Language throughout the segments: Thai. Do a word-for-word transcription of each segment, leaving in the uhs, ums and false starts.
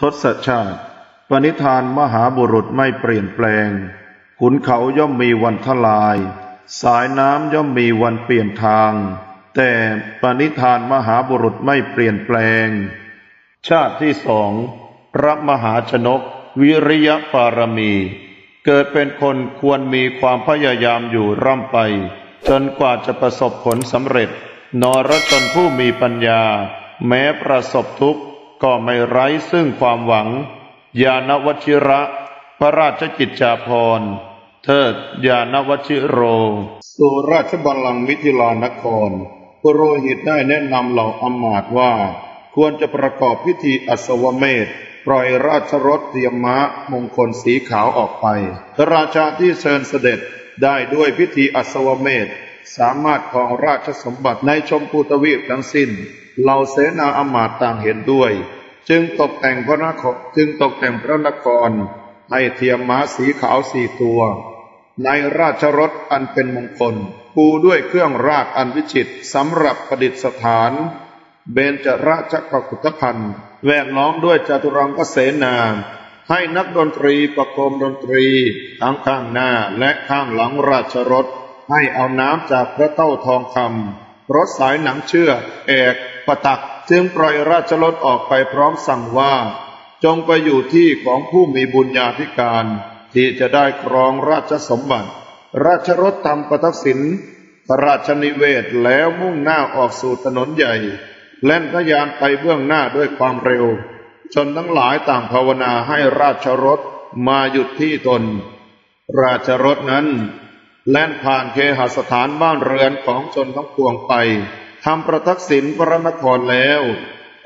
ทศชาติปณิธานมหาบุรุษไม่เปลี่ยนแปลงขุนเขาย่อมมีวันทลายสายน้ำย่อมมีวันเปลี่ยนทางแต่ปณิธานมหาบุรุษไม่เปลี่ยนแปลงชาติที่สองพระมหาชนกวิริยปารมีเกิดเป็นคนควรมีความพยายามอยู่ร่ำไปจนกว่าจะประสบผลสำเร็จนรชนผู้มีปัญญาแม้ประสบทุกข์ก็ไม่ไร้ซึ่งความหวังญาณวชิระพระราชกิจจาภรณ์เทิดญาณวชิโรสู่ราชบัลลังก์มิถิลานครปุโรหิตได้แนะนำเหล่าอำมาตย์ว่าควรจะประกอบพิธีอัศวเมธปล่อยราชรถเตรียมม้ามงคลสีขาวออกไปพระราชาที่เชิญเสด็จได้ด้วยพิธีอัศวเมธสามารถครองราชสมบัติในชมพูทวีปทั้งสิ้นเหล่าเสนาอำมาตย์ต่างเห็นด้วยจึงตกแต่งพระนครจึงตกแต่งพระนครให้เทียมม้าสีขาวสี่ตัวในราชรถอันเป็นมงคลปูด้วยเครื่องราชอันวิจิตรสำหรับประดิษฐานเบญจราชกุฏภัณฑ์แวดล้อมด้วยจตุรังคเสนาให้นักดนตรีประโคมดนตรีทั้งข้างหน้าและข้างหลังราชรถให้เอาน้ำจากพระเต้าทองคำรถสายหนังเชือกแอกประตักจึงปล่อยราชรถออกไปพร้อมสั่งว่าจงไปอยู่ที่ของผู้มีบุญญาธิการที่จะได้ครองราชสมบัติราชรถทำประทักษิณพระราชนิเวศแล้วมุ่งหน้าออกสู่ถนนใหญ่แล่นทะยานไปเบื้องหน้าด้วยความเร็วจนทั้งหลายต่างภาวนาให้ราชรถมาหยุดที่ตนราชรถนั้นแล่นผ่านเคหสถานบ้านเรือนของชนทั้งปวงไปทำประทักษิณพระนครแล้ว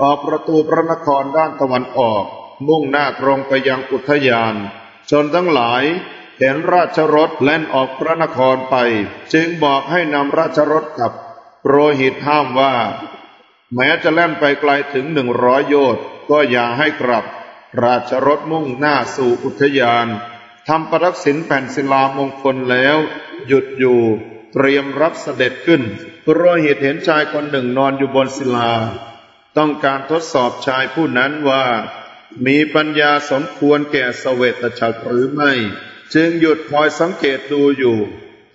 ออกประตูพระนครด้านตะวันออกมุ่งหน้าตรงไปยังอุทยานชนทั้งหลายเห็นราชรถแล่นออกพระนครไปจึงบอกให้นำราชรถกลับโปรหิตห้ามว่าแม้จะแล่นไปไกลถึงหนึ่งร้อยโยชน์ก็อย่าให้กลับราชรถมุ่งหน้าสู่อุทยานทำประทักษิณแผ่นศิลามงคลแล้วหยุดอยู่เตรียมรับเสด็จขึ้นโปรหิตเห็นชายคนหนึ่งนอนอยู่บนศิลาต้องการทดสอบชายผู้นั้นว่ามีปัญญาสมควรแก่เสวตฉัตรหรือไม่จึงหยุดคอยสังเกตดูอยู่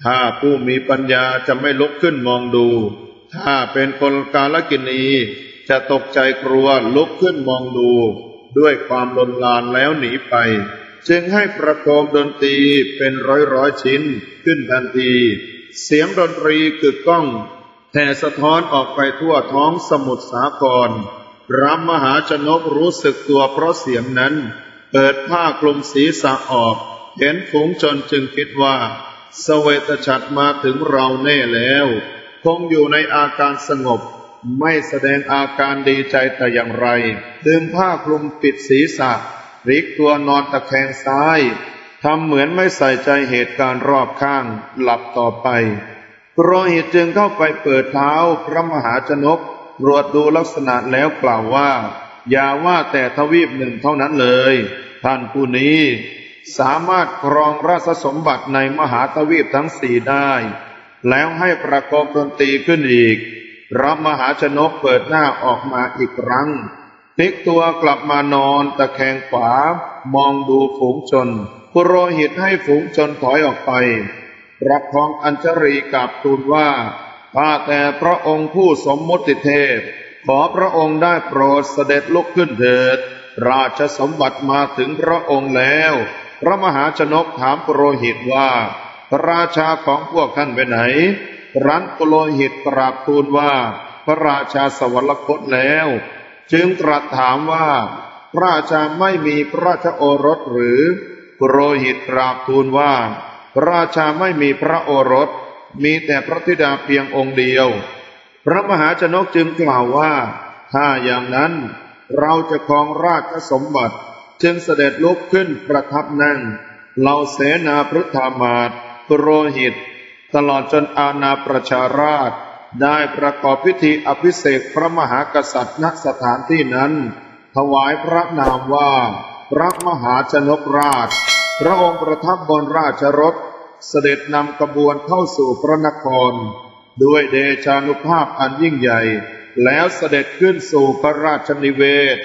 ถ้าผู้มีปัญญาจะไม่ลุกขึ้นมองดูถ้าเป็นคนกาลกิณีจะตกใจกลัวลุกขึ้นมองดูด้วยความลนลานแล้วหนีไปจึงให้ประโคมดนตรีเป็นร้อยๆชิ้นขึ้นทันทีเสียงดนตรีกึกก้องแผ่สะท้อนออกไปทั่วท้องสมุทรสาครพระมหาชนกรู้สึกตัวเพราะเสียงนั้นเปิดผ้าคลุมศีรษะออกเห็นฝูงชนจึงคิดว่าเสวตฉัตรมาถึงเราแน่แล้วคงอยู่ในอาการสงบไม่แสดงอาการดีใจแต่อย่างไรดึงผ้าคลุมปิดศีรษะพลิกตัวนอนตะแคงซ้ายทำเหมือนไม่ใส่ใจเหตุการณ์รอบข้างหลับต่อไปโรหิตจึงเข้าไปเปิดเท้าพระมหาชนกตรวจดูลักษณะแล้วกล่าวว่าอย่าว่าแต่ทวีปหนึ่งเท่านั้นเลยท่านผู้นี้สามารถครองราชสมบัติในมหาทวีปทั้งสี่ได้แล้วให้ประกอบดนตรีขึ้นอีกรับมหาชนกเปิดหน้าออกมาอีกครั้งพลิกตัวกลับมานอนตะแคงขวามองดูฝูงชนปุโรหิตให้ฝูงชนถอยออกไปรับคองอัญชลีกราบทูลว่าข้าแต่พระองค์ผู้สมมุติเทพขอพระองค์ได้โปรดเสด็จลุกขึ้นเถิดราชสมบัติมาถึงพระองค์แล้วพระมหาชนกถามปุโรหิตว่าพระราชาของพวกท่านไปไหนรันปุโรหิตกราบทูลว่าพระราชาสวรรคตแล้วจึงตรัสถามว่าพระราชาไม่มีพระราชโอรสหรือปุโรหิตกราบทูลว่าพระราชาไม่มีพระโอรสมีแต่พระธิดาเพียงองค์เดียวพระมหาชนกจึงกล่าวว่าถ้าอย่างนั้นเราจะครองราชสมบัติจึงเสด็จลุกขึ้นประทับนั่งเหล่าเสนาพฤทธามาศปุโรหิตตลอดจนอาณาประชาราษฎร์ได้ประกอบพิธีอภิเษกพระมหากษัตริย์ณสถานที่นั้นถวายพระนามว่าพระมหาชนกราชพระองค์ประทับบนราชรถเสด็จนำกระบวนเข้าสู่พระนครด้วยเดชานุภาพอันยิ่งใหญ่แล้วเสด็จขึ้นสู่พระราชนิเวศ